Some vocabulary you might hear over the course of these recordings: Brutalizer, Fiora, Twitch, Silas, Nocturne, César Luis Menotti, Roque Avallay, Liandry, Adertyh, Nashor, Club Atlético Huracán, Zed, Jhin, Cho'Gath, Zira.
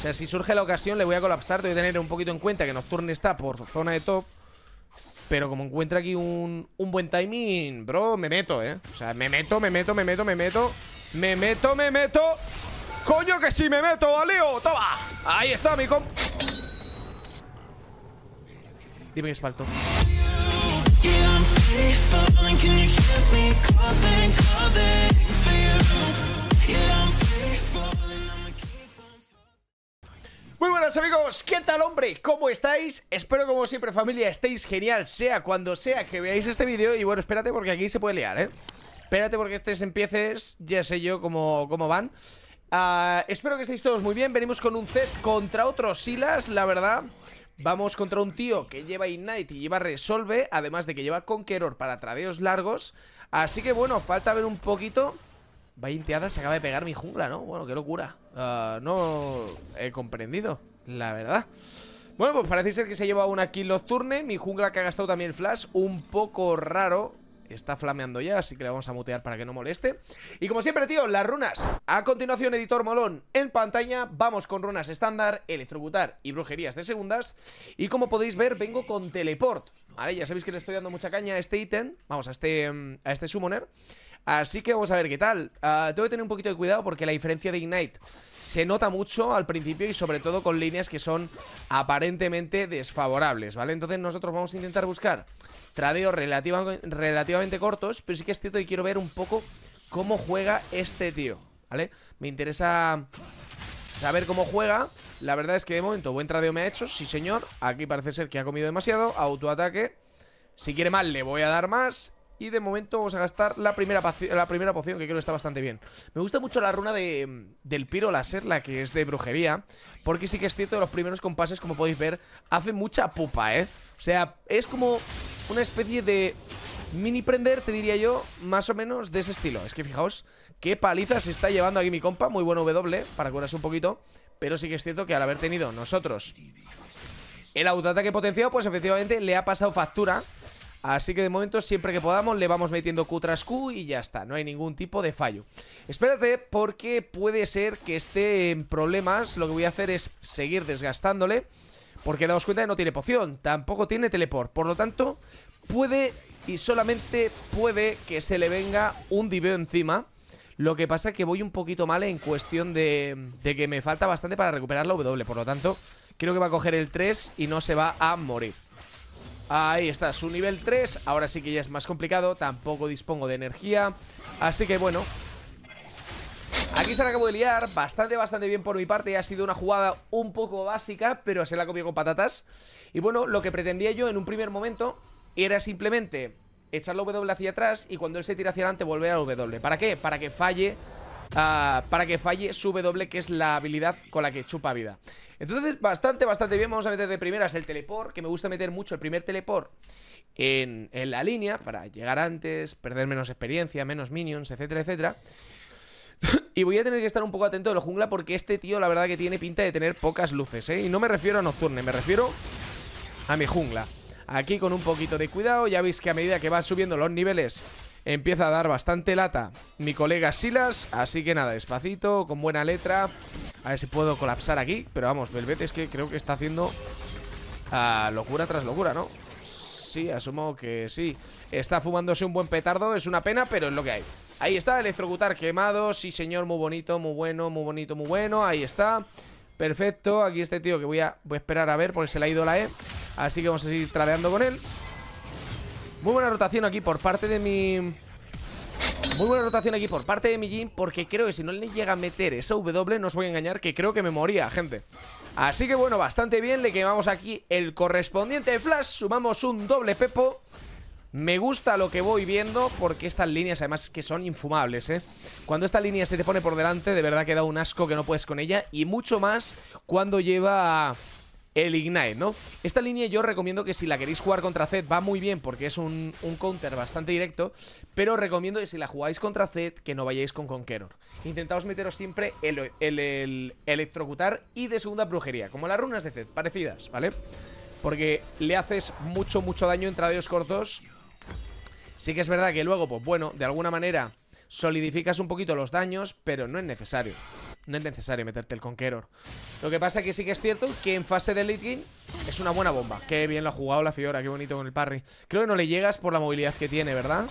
O sea, si surge la ocasión le voy a colapsar. Debe tener un poquito en cuenta que Nocturne está por zona de top. Pero como encuentra aquí un buen timing, bro, me meto, ¿eh? O sea, me meto. ¡Coño que sí me meto, Aleo! ¡Toma! Ahí está, mi comp. Dime que es falto. Muy buenas amigos, ¿qué tal hombre? ¿Cómo estáis? Espero como siempre familia estéis genial, sea cuando sea que veáis este vídeo. Y bueno, espérate porque aquí se puede liar, ¿eh? Espérate porque estos empieces, ya sé yo cómo van. Espero que estéis todos muy bien. Venimos con un Zed contra otro Silas, la verdad. Vamos contra un tío que lleva Ignite y lleva Resolve, además de que lleva Conqueror para tradeos largos. Así que bueno, falta ver un poquito. Vaya inteada, se acaba de pegar mi jungla, ¿no? Bueno, qué locura. No he comprendido, la verdad. Bueno, pues parece ser que se ha llevado una kill nocturne. Mi jungla que ha gastado también flash, un poco raro. Está flameando ya, así que le vamos a mutear para que no moleste. Y como siempre, tío, las runas. A continuación, editor molón en pantalla. Vamos con runas estándar, electrocutar y brujerías de segundas. Y como podéis ver, vengo con teleport. Vale, ya sabéis que le estoy dando mucha caña a este ítem. Vamos, a este summoner. Así que vamos a ver qué tal. Tengo que tener un poquito de cuidado porque la diferencia de Ignite se nota mucho al principio y sobre todo con líneas que son aparentemente desfavorables, ¿vale? Entonces nosotros vamos a intentar buscar tradeos relativamente cortos, pero sí que es cierto que quiero ver un poco cómo juega este tío, ¿vale? Me interesa saber cómo juega. La verdad es que de momento buen tradeo me ha hecho, sí señor. Aquí parece ser que ha comido demasiado, autoataque. Si quiere mal le voy a dar más. Y de momento vamos a gastar la primera poción, que creo que está bastante bien. Me gusta mucho la runa del piro láser, la que es de brujería, porque sí que es cierto que los primeros compases, como podéis ver, hacen mucha pupa, ¿eh? O sea, es como una especie de mini prender, te diría yo, más o menos de ese estilo. Es que fijaos qué paliza se está llevando aquí mi compa. Muy bueno W para curarse un poquito. Pero sí que es cierto que al haber tenido nosotros el autoataque potenciado, pues efectivamente le ha pasado factura. Así que de momento, siempre que podamos, le vamos metiendo Q tras Q y ya está, no hay ningún tipo de fallo. Espérate, porque puede ser que esté en problemas. Lo que voy a hacer es seguir desgastándole, porque daos cuenta que no tiene poción, tampoco tiene teleport. Por lo tanto, puede y solamente puede que se le venga un diveo encima. Lo que pasa es que voy un poquito mal en cuestión de que me falta bastante para recuperar la W. Por lo tanto, creo que va a coger el 3 y no se va a morir. Ahí está, su nivel 3, ahora sí que ya es más complicado, tampoco dispongo de energía, así que bueno. Aquí se la acabo de liar, bastante bien por mi parte, ha sido una jugada un poco básica, pero se la comió con patatas. Y bueno, lo que pretendía yo en un primer momento era simplemente echar la W hacia atrás y cuando él se tira hacia adelante volver a la W. ¿Para qué? Para que falle su W, que es la habilidad con la que chupa vida. Entonces bastante bien. Vamos a meter de primeras el teleport, que me gusta meter mucho el primer teleport en la línea para llegar antes, perder menos experiencia, menos minions, etcétera, etcétera. Y voy a tener que estar un poco atento de la jungla, porque este tío la verdad que tiene pinta de tener pocas luces, ¿eh? Y no me refiero a Nocturne, me refiero a mi jungla. Aquí con un poquito de cuidado. Ya veis que a medida que va subiendo los niveles empieza a dar bastante lata mi colega Silas, así que nada, despacito, con buena letra. A ver si puedo colapsar aquí, pero vamos, Velvet es que creo que está haciendo locura tras locura, ¿no? Sí, asumo que sí. Está fumándose un buen petardo, es una pena, pero es lo que hay. Ahí está, electrocutar quemado, sí señor, muy bonito, muy bueno, muy bonito, muy bueno. Ahí está, perfecto. Aquí este tío que voy a esperar a ver, porque se le ha ido la E, así que vamos a seguir tradeando con él. Muy buena rotación aquí por parte de mi... Jhin, porque creo que si no le llega a meter esa W, no os voy a engañar, que creo que me moría, gente. Así que bueno, bastante bien. Le quemamos aquí el correspondiente flash. Sumamos un doble pepo. Me gusta lo que voy viendo, porque estas líneas además que son infumables, ¿eh? Cuando esta línea se te pone por delante, de verdad que da un asco que no puedes con ella. Y mucho más cuando lleva... el Ignite, ¿no? Esta línea yo recomiendo que si la queréis jugar contra Zed va muy bien, porque es un counter bastante directo. Pero recomiendo que si la jugáis contra Zed, que no vayáis con Conqueror. Intentaos meteros siempre el electrocutar y de segunda brujería, como las runas de Zed, parecidas, ¿vale? Porque le haces mucho daño en tradeos cortos. Sí que es verdad que luego, pues bueno, de alguna manera solidificas un poquito los daños, pero no es necesario. no es necesario meterte el Conqueror. Lo que pasa es que sí que es cierto que en fase de late game es una buena bomba. Qué bien lo ha jugado la Fiora, qué bonito con el parry. Creo que no le llegas por la movilidad que tiene, ¿verdad?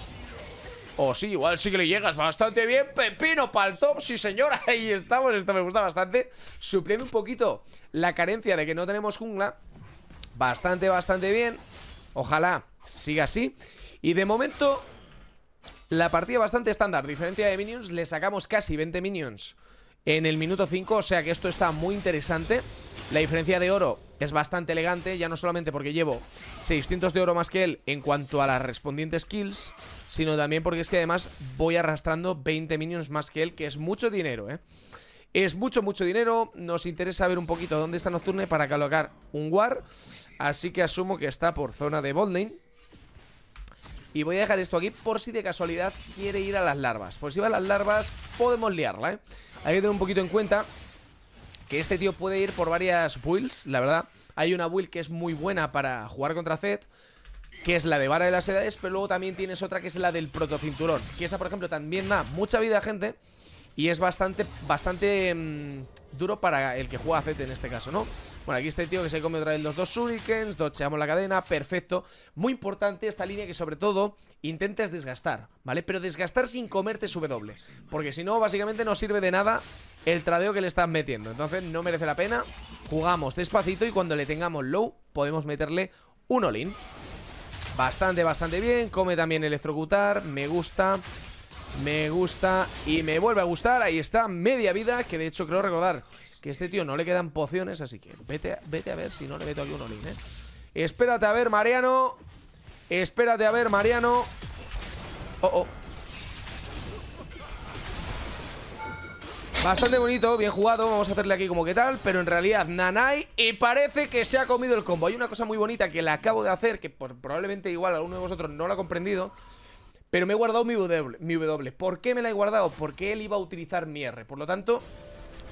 Oh, sí, igual sí que le llegas bastante bien. Pepino para el top, sí señora. Ahí estamos, esto me gusta bastante. Supleme un poquito la carencia de que no tenemos jungla. Bastante, bastante bien. Ojalá siga así. Y de momento la partida bastante estándar, diferencia de minions. Le sacamos casi 20 minions en el minuto 5, o sea que esto está muy interesante. La diferencia de oro es bastante elegante, ya no solamente porque llevo 600 de oro más que él en cuanto a las respondientes kills, sino también porque es que además voy arrastrando 20 minions más que él, que es mucho dinero, ¿eh? Es mucho, mucho dinero. Nos interesa ver un poquito dónde está Nocturne para colocar un War. Así que asumo que está por zona de botlane. Y voy a dejar esto aquí por si de casualidad quiere ir a las larvas. Por si va a las larvas podemos liarla, ¿eh? Hay que tener un poquito en cuenta que este tío puede ir por varias builds, la verdad. Hay una build que es muy buena para jugar contra Zed, que es la de Vara de las Edades, pero luego también tienes otra que es la del protocinturón, que esa por ejemplo también da mucha vida a gente y es bastante duro para el que juega Zed en este caso, ¿no? Bueno, aquí este tío que se come otra vez los dos shurikens, docheamos la cadena, perfecto. Muy importante esta línea que sobre todo intentes desgastar, ¿vale? Pero desgastar sin comerte su W, porque si no básicamente no sirve de nada el tradeo que le estás metiendo, entonces no merece la pena. Jugamos despacito y cuando le tengamos low podemos meterle un all-in. Bastante, bastante bien. Come también electrocutar, me gusta. Me gusta y me vuelve a gustar. Ahí está, media vida, que de hecho creo recordar que a este tío no le quedan pociones, así que vete a ver si no le meto aquí un olín, ¿eh? Espérate a ver, Mariano. Espérate a ver, Mariano. Oh, oh. Bastante bonito, bien jugado. Vamos a hacerle aquí como que tal, pero en realidad nanay, y parece que se ha comido el combo. Hay una cosa muy bonita que la acabo de hacer, que probablemente igual alguno de vosotros no lo ha comprendido, pero me he guardado mi W. ¿Por qué me la he guardado? Porque él iba a utilizar mi R. Por lo tanto,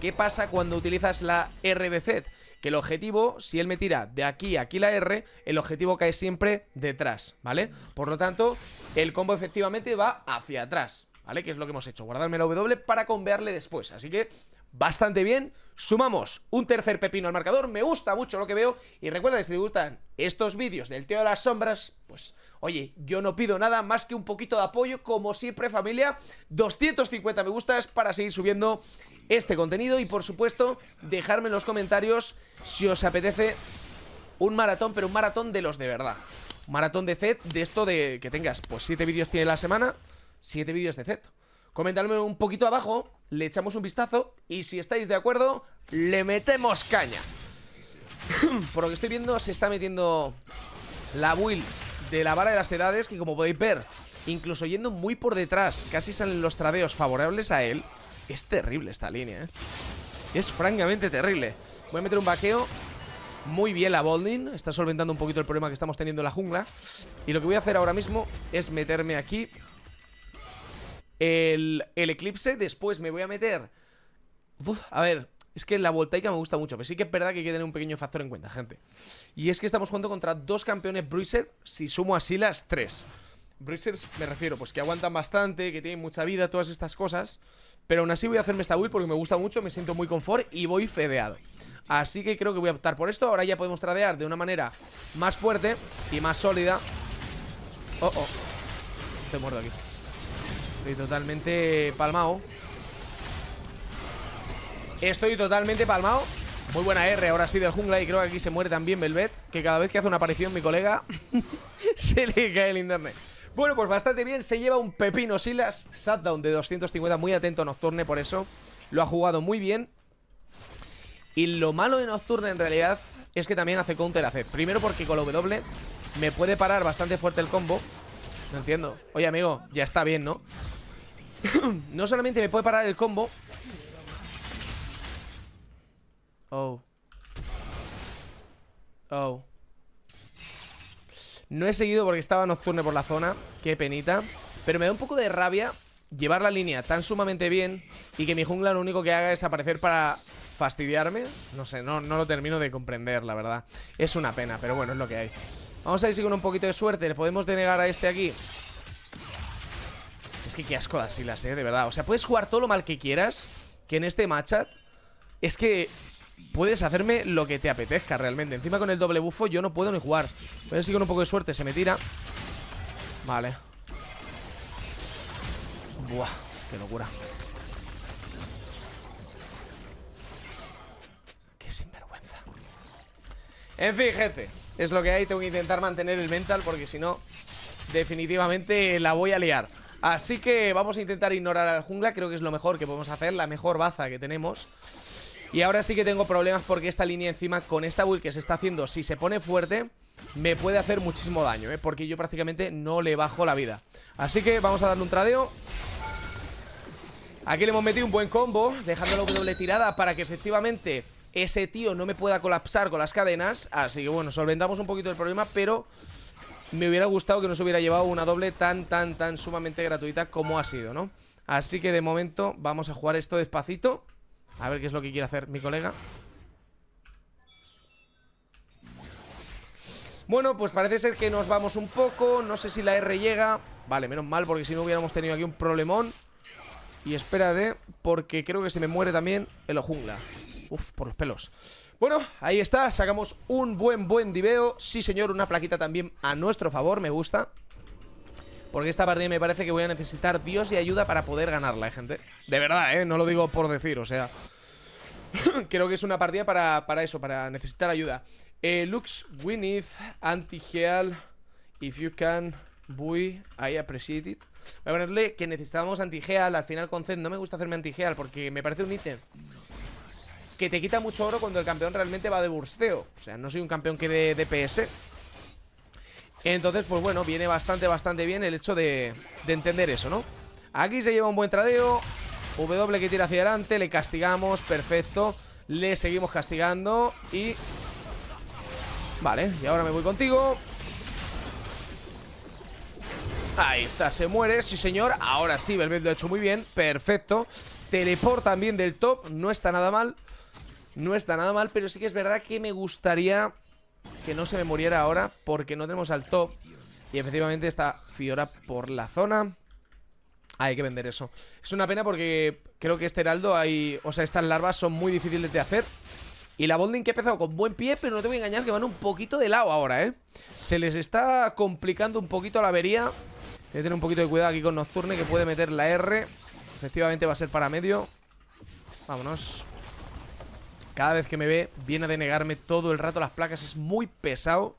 ¿qué pasa cuando utilizas la R de Zed? Que el objetivo, si él me tira de aquí a aquí la R, el objetivo cae siempre detrás, ¿vale? Por lo tanto, el combo efectivamente va hacia atrás, ¿vale? Que es lo que hemos hecho, guardarme la W para combearle después. Así que bastante bien. Sumamos un tercer pepino al marcador. Me gusta mucho lo que veo. Y recuerda que si te gustan estos vídeos del Tío de las Sombras, pues oye, yo no pido nada más que un poquito de apoyo. Como siempre, familia, 250 me gustas para seguir subiendo este contenido. Y por supuesto, dejadme en los comentarios si os apetece un maratón, pero un maratón de los de verdad. Un maratón de Zed, de esto de que tengas pues 7 vídeos tiene la semana, 7 vídeos de Zed. Comentadme un poquito abajo, le echamos un vistazo y si estáis de acuerdo, le metemos caña. Por lo que estoy viendo, se está metiendo la build de la Vara de las Edades, que como podéis ver, incluso yendo muy por detrás, casi salen los tradeos favorables a él. Es terrible esta línea, ¿eh? Es francamente terrible. Voy a meter un vaqueo. Muy bien la Bolding, está solventando un poquito el problema que estamos teniendo en la jungla. Y lo que voy a hacer ahora mismo es meterme aquí el eclipse, después me voy a meter... a ver, es que la voltaica me gusta mucho, pero sí que es verdad que hay que tener un pequeño factor en cuenta, gente. Y es que estamos jugando contra dos campeones Bruiser, si sumo así las tres. Bruisers me refiero, pues que aguantan bastante, que tienen mucha vida, todas estas cosas. Pero aún así voy a hacerme esta build porque me gusta mucho, me siento muy confort y voy fedeado. Así que creo que voy a optar por esto. Ahora ya podemos tradear de una manera más fuerte y más sólida. Oh, oh. Estoy muerto aquí. Estoy totalmente palmado. Muy buena R ahora sí del jungla. Y creo que aquí se muere también Velvet, que cada vez que hace una aparición mi colega se le cae el internet. Bueno, pues bastante bien. Se lleva un pepino Silas. Shutdown de 250. Muy atento Nocturne por eso. Lo ha jugado muy bien. Y lo malo de Nocturne en realidad es que también hace counter a Zed. Primero porque con la W me puede parar bastante fuerte el combo. No entiendo. Oye, amigo, ya está bien, ¿no? No solamente me puede parar el combo. Oh. Oh. No he seguido porque estaba Nocturne por la zona. Qué penita. Pero me da un poco de rabia llevar la línea tan sumamente bien y que mi jungla lo único que haga es aparecer para fastidiarme. No sé, no lo termino de comprender, la verdad. Es una pena, pero bueno, es lo que hay. Vamos a ver si con un poquito de suerte le podemos denegar a este aquí. Es que qué asco de Silas, de verdad. O sea, puedes jugar todo lo mal que quieras, que en este matchup es que puedes hacerme lo que te apetezca realmente. Encima con el doble bufo yo no puedo ni jugar. A ver si con un poco de suerte se me tira. Vale. Buah, qué locura. Qué sinvergüenza. En fin, gente, es lo que hay, tengo que intentar mantener el mental porque si no, definitivamente la voy a liar. Así que vamos a intentar ignorar al jungla, creo que es lo mejor que podemos hacer, la mejor baza que tenemos. Y ahora sí que tengo problemas porque esta línea encima con esta build que se está haciendo, si se pone fuerte, me puede hacer muchísimo daño, ¿eh? Porque yo prácticamente no le bajo la vida. Así que vamos a darle un tradeo. Aquí le hemos metido un buen combo, dejándolo doble tirada para que efectivamente ese tío no me pueda colapsar con las cadenas. Así que bueno, solventamos un poquito el problema, pero me hubiera gustado que nos hubiera llevado una doble tan sumamente gratuita como ha sido, ¿no? Así que de momento vamos a jugar esto despacito. A ver qué es lo que quiere hacer mi colega. Bueno, pues parece ser que nos vamos un poco. No sé si la R llega. Vale, menos mal, porque si no hubiéramos tenido aquí un problemón. Y espérate, porque creo que se me muere también el jungla. Uf, por los pelos. Bueno, ahí está, sacamos un buen diveo. Sí señor, una plaquita también a nuestro favor, me gusta. Porque esta partida me parece que voy a necesitar Dios y ayuda para poder ganarla, gente. De verdad, no lo digo por decir, o sea. Creo que es una partida para eso, para necesitar ayuda. Lux, we need anti-heal. If you can, boy, I appreciate it. Voy a ponerle que necesitamos anti-heal. Al final con Zed no me gusta hacerme anti-heal porque me parece un ítem que te quita mucho oro cuando el campeón realmente va de bursteo. O sea, no soy un campeón que de DPS. Entonces, pues bueno, viene bastante bien el hecho de entender eso, ¿no? Aquí se lleva un buen tradeo. W que tira hacia adelante, le castigamos, perfecto. Le seguimos castigando y... Vale, y ahora me voy contigo. Ahí está, se muere, sí señor. Ahora sí, Velvet lo ha hecho muy bien, perfecto. Teleport también del top, no está nada mal. No está nada mal, pero sí que es verdad que me gustaría que no se me muriera ahora, porque no tenemos al top. Y efectivamente está Fiora por la zona. Hay que vender eso. Es una pena porque creo que este heraldo hay... O sea, estas larvas son muy difíciles de hacer. Y la bonding que ha empezado con buen pie, pero no te voy a engañar que van un poquito de lado ahora, ¿eh? Se les está complicando un poquito la avería. Hay que tener un poquito de cuidado aquí con Nocturne, que puede meter la R. Efectivamente va a ser para medio. Vámonos. Cada vez que me ve, viene a denegarme todo el rato las placas. Es muy pesado.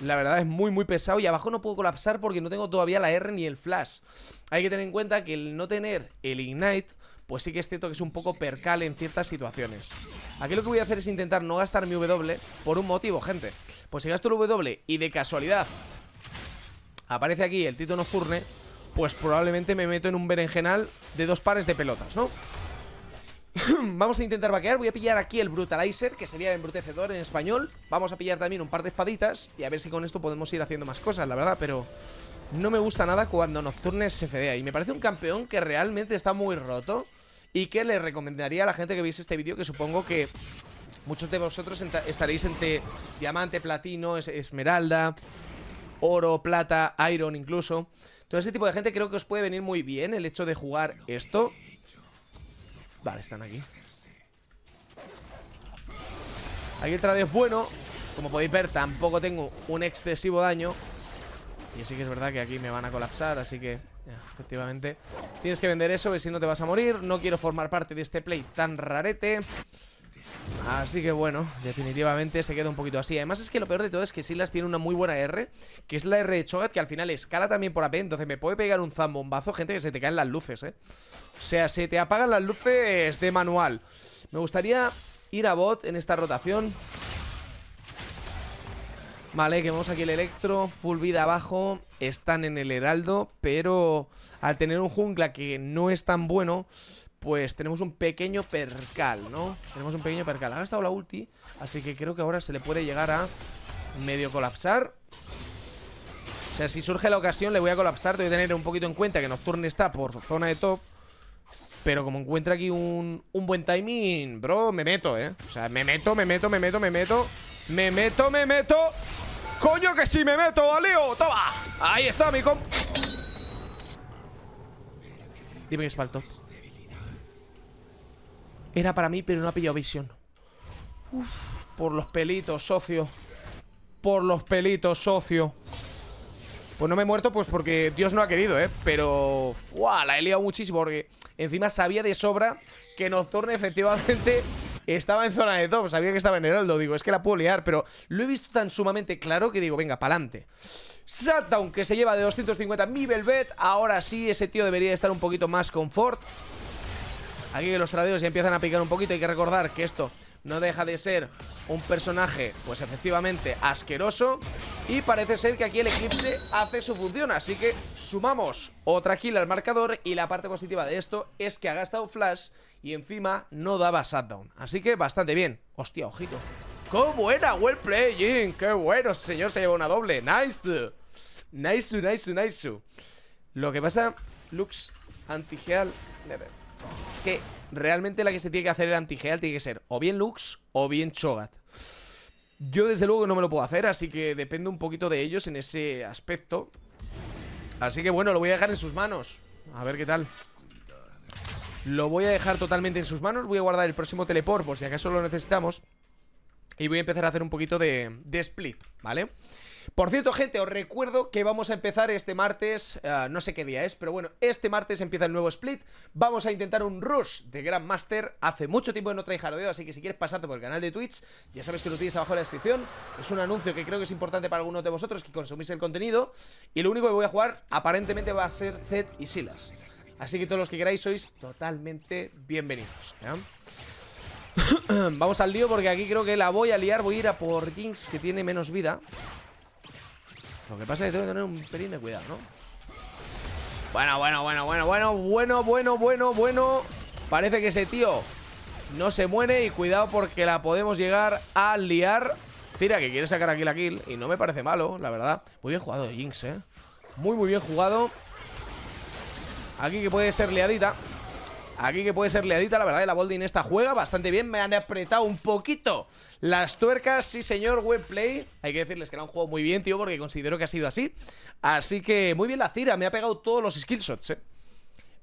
La verdad es muy pesado. Y abajo no puedo colapsar porque no tengo todavía la R ni el flash. Hay que tener en cuenta que el no tener el Ignite, pues sí que es cierto que es un poco percal en ciertas situaciones. Aquí lo que voy a hacer es intentar no gastar mi W por un motivo, gente. Pues si gasto el W y de casualidad aparece aquí el Tito Nocturne, pues probablemente me meto en un berenjenal de dos pares de pelotas, ¿no? Vamos a intentar vaquear. Voy a pillar aquí el Brutalizer, que sería el embrutecedor en español. Vamos a pillar también un par de espaditas y a ver si con esto podemos ir haciendo más cosas, la verdad. Pero no me gusta nada cuando Nocturne se fedea. Y me parece un campeón que realmente está muy roto y que le recomendaría a la gente que veis este vídeo, que supongo que muchos de vosotros estaréis entre diamante, platino, esmeralda, oro, plata, iron incluso. Todo ese tipo de gente creo que os puede venir muy bien el hecho de jugar esto. Vale, están aquí. Aquí el tradeo es bueno. Como podéis ver, tampoco tengo un excesivo daño. Y sí que es verdad que aquí me van a colapsar, así que efectivamente tienes que vender eso, que si no te vas a morir. No quiero formar parte de este play tan rarete. Así que bueno, definitivamente se queda un poquito así. Además es que lo peor de todo es que Sylas tiene una muy buena R, que es la R de Cho'Gath, que al final escala también por AP. Entonces me puede pegar un zambombazo, gente, que se te caen las luces, o sea, se te apagan las luces de manual. Me gustaría ir a bot en esta rotación. Vale, que vemos aquí el Electro, full vida abajo. Están en el Heraldo, pero al tener un jungla que no es tan bueno, pues tenemos un pequeño percal, ¿no? Tenemos un pequeño percal. Ha gastado la ulti, así que creo que ahora se le puede llegar a medio colapsar. O sea, si surge la ocasión le voy a colapsar. Tengo que tener un poquito en cuenta que Nocturne está por zona de top, pero como encuentra aquí un buen timing, bro, me meto, ¿eh? O sea, me meto. ¡Coño que sí me meto, Aleo! ¡Toma! Ahí está mi comp. Dime que es para el top. Era para mí, pero no ha pillado visión. Uf, por los pelitos, socio. Por los pelitos, socio. Pues no me he muerto, pues porque Dios no ha querido, ¿eh? Pero... ¡Uah! La he liado muchísimo porque encima sabía de sobra que Nocturne efectivamente estaba en zona de top. Sabía que estaba en Heraldo. Digo, es que la puedo liar, pero lo he visto tan sumamente claro que digo, venga, pa'lante. Shutdown, que se lleva de 250 mi Velvet. Ahora sí, ese tío debería estar un poquito más confort. Aquí que los tradeos ya empiezan a picar un poquito. Hay que recordar que esto no deja de ser un personaje, pues efectivamente, asqueroso. Y parece ser que aquí el Eclipse hace su función. Así que sumamos otra kill al marcador. Y la parte positiva de esto es que ha gastado flash y encima no daba shutdown. Así que bastante bien. Hostia, ojito. ¡Qué buena! ¡Well playing! ¡Qué bueno, señor! Se lleva una doble. ¡Nice! ¡Nice, nice, nice! Lo que pasa, Lux, antigeal... Es que realmente la que se tiene que hacer el antigeal tiene que ser o bien Lux o bien Cho'Gath. Yo desde luego no me lo puedo hacer, así que depende un poquito de ellos en ese aspecto. Así que bueno, lo voy a dejar en sus manos. A ver qué tal. Lo voy a dejar totalmente en sus manos. Voy a guardar el próximo teleport por si acaso lo necesitamos. Y voy a empezar a hacer un poquito de split, ¿vale? Por cierto, gente, os recuerdo que vamos a empezar este martes, no sé qué día es, pero bueno, este martes empieza el nuevo split. Vamos a intentar un rush de Grandmaster. Hace mucho tiempo que no trae jardeo, así que si quieres pasarte por el canal de Twitch, ya sabes que lo tienes abajo en la descripción. Es un anuncio que creo que es importante para algunos de vosotros que consumís el contenido. Y lo único que voy a jugar, aparentemente, va a ser Zed y Silas. Así que todos los que queráis sois totalmente bienvenidos, ¿eh? Vamos al lío porque aquí creo que la voy a liar. Voy a ir a por Jinx, que tiene menos vida. Lo que pasa es que tengo que tener un pelín de cuidado, ¿no? Bueno, bueno, bueno, bueno, bueno. Bueno, bueno, bueno, bueno. Parece que ese tío no se muere. Y cuidado porque la podemos llegar a liar. Cira, que quiere sacar aquí la kill. Y no me parece malo, la verdad. Muy bien jugado Jinx, ¿eh? Muy, muy bien jugado. Aquí que puede ser liadita. Aquí que puede ser leadita, la verdad, la Boldin esta juega bastante bien. Me han apretado un poquito las tuercas, sí señor, buen play. Hay que decirles que la han jugado muy bien, tío, porque considero que ha sido así. Así que muy bien la Cira, me ha pegado todos los skillshots, ¿eh?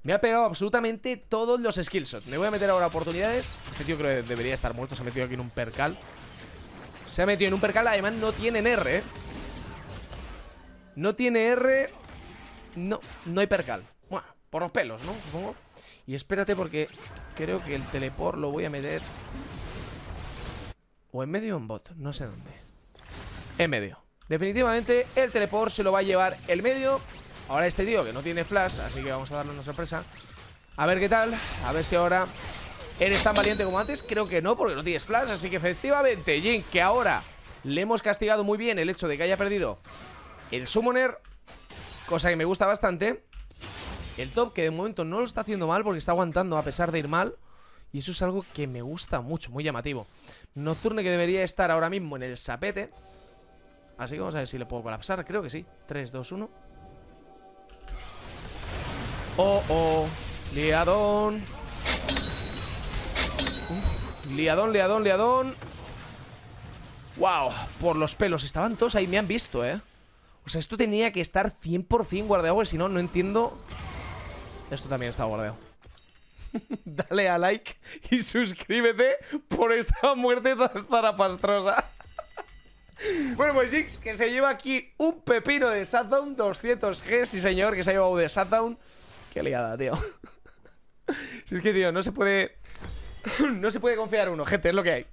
Me ha pegado absolutamente todos los skillshots. Me voy a meter ahora oportunidades. Este tío creo que debería estar muerto, se ha metido aquí en un percal. Se ha metido en un percal, además no tienen R, ¿eh? No tiene R. No, no hay percal. Bueno, por los pelos, ¿no? Supongo. Y espérate porque creo que el teleport lo voy a meter o en medio o en bot, no sé dónde. En medio. Definitivamente el teleport se lo va a llevar el medio. Ahora este tío que no tiene flash, así que vamos a darle una sorpresa. A ver qué tal, a ver si ahora eres tan valiente como antes. Creo que no, porque no tienes flash, así que efectivamente Jin, que ahora le hemos castigado muy bien el hecho de que haya perdido el summoner, cosa que me gusta bastante. El top, que de momento no lo está haciendo mal porque está aguantando a pesar de ir mal. Y eso es algo que me gusta mucho, muy llamativo. Nocturne, que debería estar ahora mismo en el sapete. Así que vamos a ver si le puedo colapsar, creo que sí. 3, 2, 1. Oh, oh. Liadón. Uf. Liadón, liadón, liadón. Wow, por los pelos. Estaban todos ahí, me han visto, ¿eh? O sea, esto tenía que estar 100% guardado, porque si no, no entiendo... Esto también está guardado. Dale a like y suscríbete por esta muerte tan zarapastrosa. Bueno, pues Jinx, que se lleva aquí un pepino de shutdown, 200G, sí señor, que se ha llevado de shutdown. Qué liada, tío. Si es que, tío, no se puede... No se puede confiar uno, gente, es lo que hay.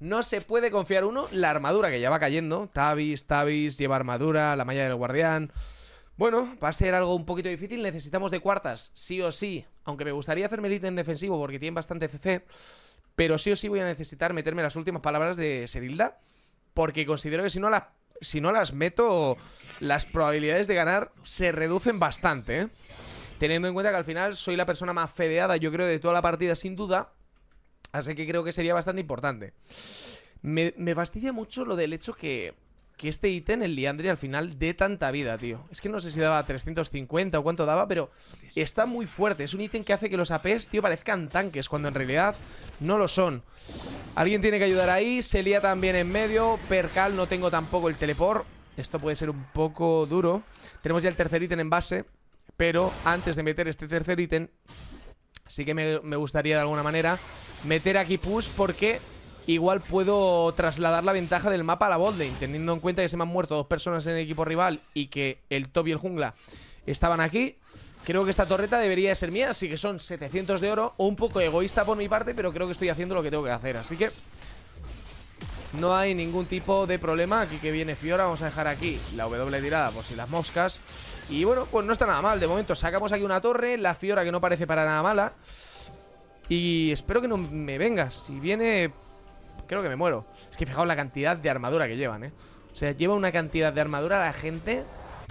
No se puede confiar uno. La armadura que ya va cayendo. Tavis, lleva armadura, la malla del guardián. Bueno, va a ser algo un poquito difícil. Necesitamos de cuartas, sí o sí. Aunque me gustaría hacerme el ítem defensivo porque tienen bastante CC. Pero sí o sí voy a necesitar meterme las últimas palabras de Serilda. Porque considero que si no las meto, las probabilidades de ganar se reducen bastante, ¿eh? Teniendo en cuenta que al final soy la persona más fedeada, yo creo, de toda la partida, sin duda. Así que creo que sería bastante importante. Me fastidia mucho lo del hecho que este ítem, el Liandry, al final dé tanta vida, tío. Es que no sé si daba 350 o cuánto daba, pero está muy fuerte. Es un ítem que hace que los APs, tío, parezcan tanques, cuando en realidad no lo son. Alguien tiene que ayudar ahí. Se lía también en medio. Percal, no tengo tampoco el teleport. Esto puede ser un poco duro. Tenemos ya el tercer ítem en base, pero antes de meter este tercer ítem... Así que me gustaría de alguna manera meter aquí push porque igual puedo trasladar la ventaja del mapa a la botlane, teniendo en cuenta que se me han muerto dos personas en el equipo rival y que el top y el jungla estaban aquí. Creo que esta torreta debería de ser mía, así que son 700 de oro. Un poco egoísta por mi parte, pero creo que estoy haciendo lo que tengo que hacer, así que no hay ningún tipo de problema. Aquí que viene Fiora, vamos a dejar aquí la W tirada por si las moscas. Y bueno, pues no está nada mal, de momento sacamos aquí una torre, la Fiora que no parece para nada mala. Y espero que no me venga, si viene creo que me muero. Es que fijaos la cantidad de armadura que llevan, o sea, lleva una cantidad de armadura a la gente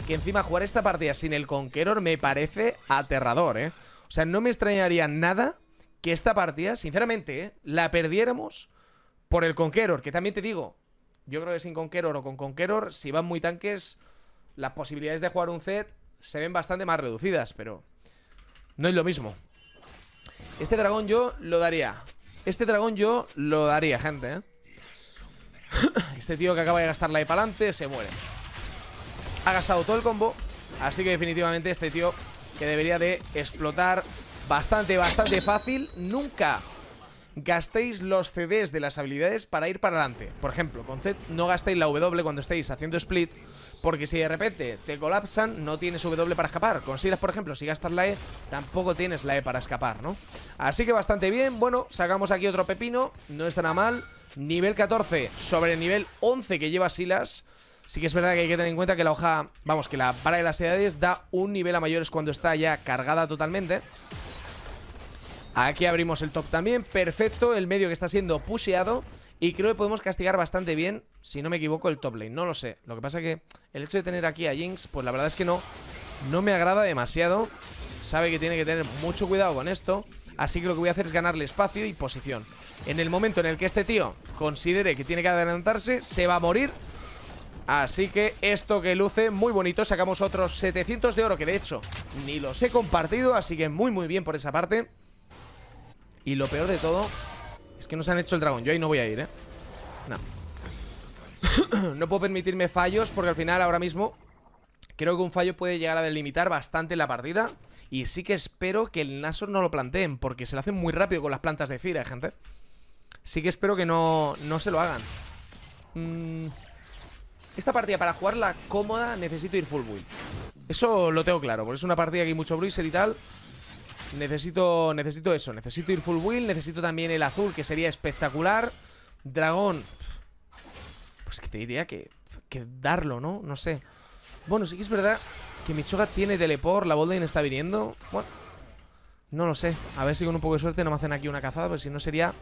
que encima jugar esta partida sin el Conqueror me parece aterrador, O sea, no me extrañaría nada que esta partida, sinceramente, la perdiéramos por el Conqueror, que también te digo, yo creo que sin Conqueror o con Conqueror, si van muy tanques, las posibilidades de jugar un Zed se ven bastante más reducidas, pero no es lo mismo. Este dragón yo lo daría. Este dragón yo lo daría, gente, Este tío que acaba de gastar la de pa'lante se muere. Ha gastado todo el combo, así que definitivamente este tío que debería de explotar bastante fácil. Nunca gastéis los CDs de las habilidades para ir para adelante. Por ejemplo, con Zed no gastéis la W cuando estéis haciendo split, porque si de repente te colapsan, no tienes W para escapar. Con Sylas, por ejemplo, si gastas la E, tampoco tienes la E para escapar, ¿no? Así que bastante bien. Bueno, sacamos aquí otro pepino, no está nada mal. Nivel 14 sobre nivel 11 que lleva Sylas. Sí que es verdad que hay que tener en cuenta que la hoja, vamos, que la vara de las edades da un nivel a mayores cuando está ya cargada totalmente. Aquí abrimos el top también, perfecto, el medio que está siendo pusheado. Y creo que podemos castigar bastante bien, si no me equivoco, el top lane, no lo sé. Lo que pasa que el hecho de tener aquí a Jinx, pues la verdad es que no me agrada demasiado. Sabe que tiene que tener mucho cuidado con esto, así que lo que voy a hacer es ganarle espacio y posición. En el momento en el que este tío considere que tiene que adelantarse, se va a morir. Así que esto que luce muy bonito, sacamos otros 700 de oro que de hecho ni los he compartido, así que muy bien por esa parte. Y lo peor de todo es que nos han hecho el dragón. Yo ahí no voy a ir, No. No puedo permitirme fallos porque al final ahora mismo creo que un fallo puede llegar a delimitar bastante la partida. Y sí que espero que el Nashor no lo planteen porque se lo hacen muy rápido con las plantas de Cira, gente. Sí que espero que no se lo hagan. Esta partida para jugarla cómoda necesito ir full build. Eso lo tengo claro, porque es una partida que hay mucho bruiser y tal. Necesito eso, necesito ir full build. Necesito también el azul, que sería espectacular. Dragón, pues que te diría que darlo, ¿no? No sé. Bueno, sí que es verdad que Michoga tiene teleport, la botlane está viniendo. Bueno, no lo sé. A ver si con un poco de suerte no me hacen aquí una cazada, porque si no sería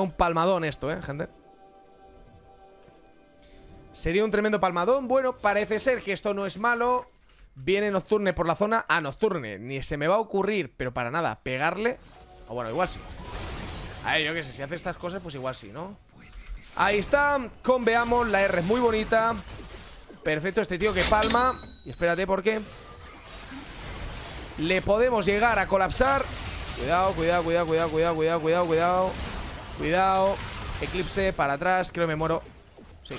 un palmadón esto, gente. Sería un tremendo palmadón. Bueno, parece ser que esto no es malo. Viene Nocturne por la zona. Ah, Nocturne, ni se me va a ocurrir, pero para nada, pegarle. O bueno, igual sí. A ver, yo qué sé, si hace estas cosas, pues igual sí, ¿no? Ahí está, conveamos. La R es muy bonita. Perfecto, este tío que palma. Y espérate, porque le podemos llegar a colapsar. Cuidado. Eclipse, para atrás, creo que me muero. Sí,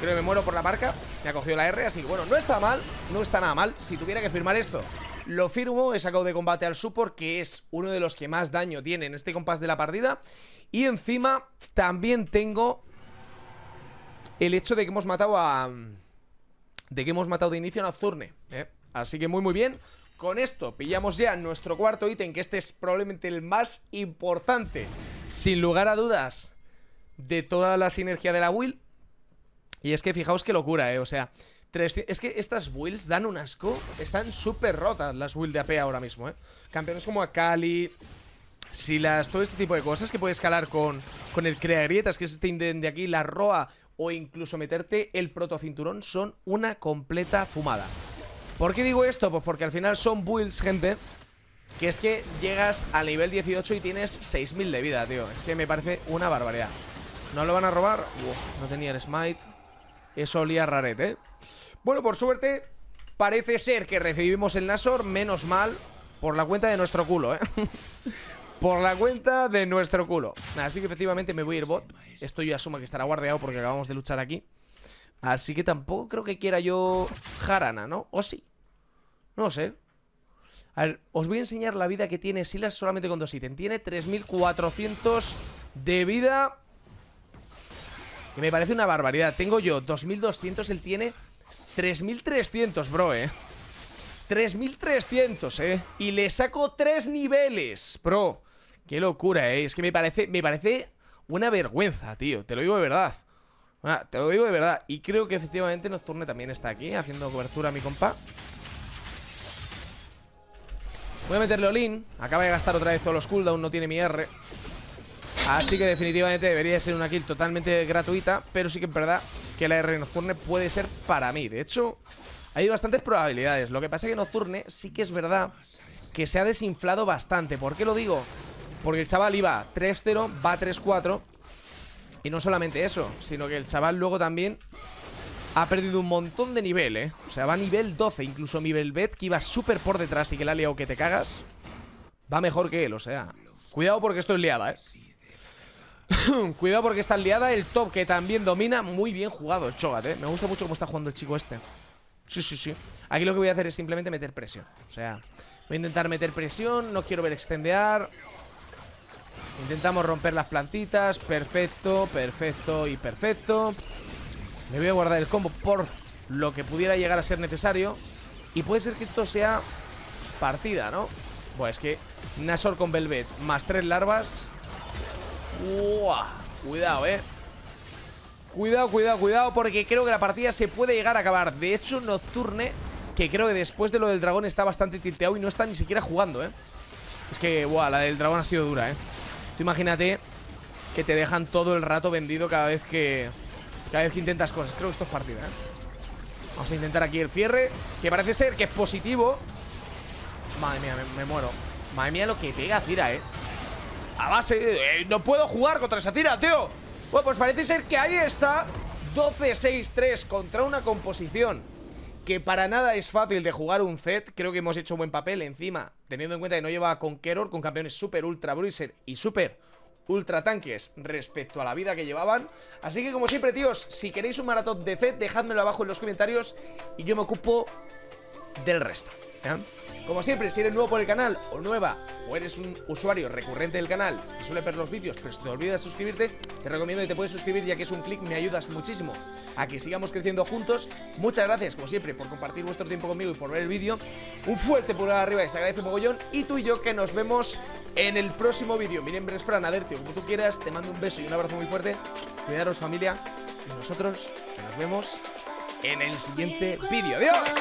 creo que me muero por la marca. Me ha cogido la R, así que bueno, no está mal. No está nada mal, si tuviera que firmar esto lo firmo, he sacado de combate al support, que es uno de los que más daño tiene en este compás de la partida. Y encima también tengo el hecho de que hemos matado a... de que hemos matado de inicio a Nocturne, Así que muy bien. Con esto pillamos ya nuestro cuarto ítem, que este es probablemente el más importante, sin lugar a dudas, de toda la sinergia de la build. Y es que fijaos qué locura, o sea, 300... es que estas builds dan un asco. Están súper rotas las builds de AP ahora mismo, Campeones como Akali, Sylas, todo este tipo de cosas que puedes calar con el Crea Grietas, que es este ítem de aquí, la Roa, o incluso meterte el protocinturón, son una completa fumada. ¿Por qué digo esto? Pues porque al final son builds, gente, que es que llegas al nivel 18 y tienes 6000 de vida, tío. Es que me parece una barbaridad. ¿No lo van a robar? Uf, no tenía el smite. Eso olía rarete, Bueno, por suerte, parece ser que recibimos el Nashor, menos mal, por la cuenta de nuestro culo, Por la cuenta de nuestro culo. Así que efectivamente me voy a ir bot. Esto yo asumo que estará guardeado porque acabamos de luchar aquí. Así que tampoco creo que quiera yo Jarana, ¿no? ¿O sí? No sé. A ver, os voy a enseñar la vida que tiene Silas solamente con dos ítems. Tiene 3.400 de vida, que me parece una barbaridad. Tengo yo 2.200, él tiene 3.300, bro, 3.300, y le saco 3 niveles, bro. Qué locura, es que me parece una vergüenza, tío. Te lo digo de verdad. Te lo digo de verdad. Y creo que efectivamente Nocturne también está aquí haciendo cobertura a mi compa. Voy a meterle all-in. Acaba de gastar otra vez todos los cooldowns, no tiene mi R. Así que definitivamente debería ser una kill totalmente gratuita. Pero sí que es verdad que la R Nocturne puede ser para mí. De hecho, hay bastantes probabilidades. Lo que pasa es que Nocturne sí que es verdad que se ha desinflado bastante. ¿Por qué lo digo? Porque el chaval iba 3-0, va 3-4. Y no solamente eso, sino que el chaval luego también ha perdido un montón de nivel, O sea, va a nivel 12, incluso nivel Velvet, que iba súper por detrás y que la ha liado que te cagas, va mejor que él, o sea, cuidado porque esto es liada, cuidado porque está liada. El top que también domina, muy bien jugado el Chogat, Me gusta mucho cómo está jugando el chico este. Sí, sí, sí. Aquí lo que voy a hacer es simplemente meter presión. O sea, voy a intentar meter presión, no quiero ver extendear. Intentamos romper las plantitas. Perfecto, perfecto y perfecto. Me voy a guardar el combo por lo que pudiera llegar a ser necesario. Y puede ser que esto sea partida, ¿no? Pues es que Nashor con Velvet más 3 larvas. ¡Uah! Cuidado, cuidado, cuidado, cuidado, porque creo que la partida se puede llegar a acabar. De hecho, Nocturne, que creo que después de lo del dragón está bastante tilteado y no está ni siquiera jugando, Es que, buah, la del dragón ha sido dura, Tú imagínate que te dejan todo el rato vendido cada vez que intentas cosas. Creo que esto es partida, Vamos a intentar aquí el cierre, que parece ser que es positivo. Madre mía, me muero. Madre mía lo que pega Zira, A base, no puedo jugar contra esa Zira, tío. Bueno, pues parece ser que ahí está 12-6-3 contra una composición que para nada es fácil de jugar un Zed. Creo que hemos hecho buen papel, encima teniendo en cuenta que no lleva Conqueror, con campeones Super Ultra Bruiser y Super Ultra Tanques respecto a la vida que llevaban. Así que como siempre, tíos, si queréis un maratón de Zed, dejádmelo abajo en los comentarios y yo me ocupo del resto, Como siempre, si eres nuevo por el canal o nueva, o eres un usuario recurrente del canal y suele ver los vídeos, pero si te olvidas de suscribirte, te recomiendo que te puedes suscribir, ya que es un clic, me ayudas muchísimo a que sigamos creciendo juntos. Muchas gracias, como siempre, por compartir vuestro tiempo conmigo y por ver el vídeo. Un fuerte pulgar arriba, que se agradece un mogollón. Y tú y yo, que nos vemos en el próximo vídeo. Mi nombre es Fran, Adertyh, como tú quieras. Te mando un beso y un abrazo muy fuerte. Cuidaros, familia. Y nosotros nos vemos en el siguiente vídeo. ¡Adiós!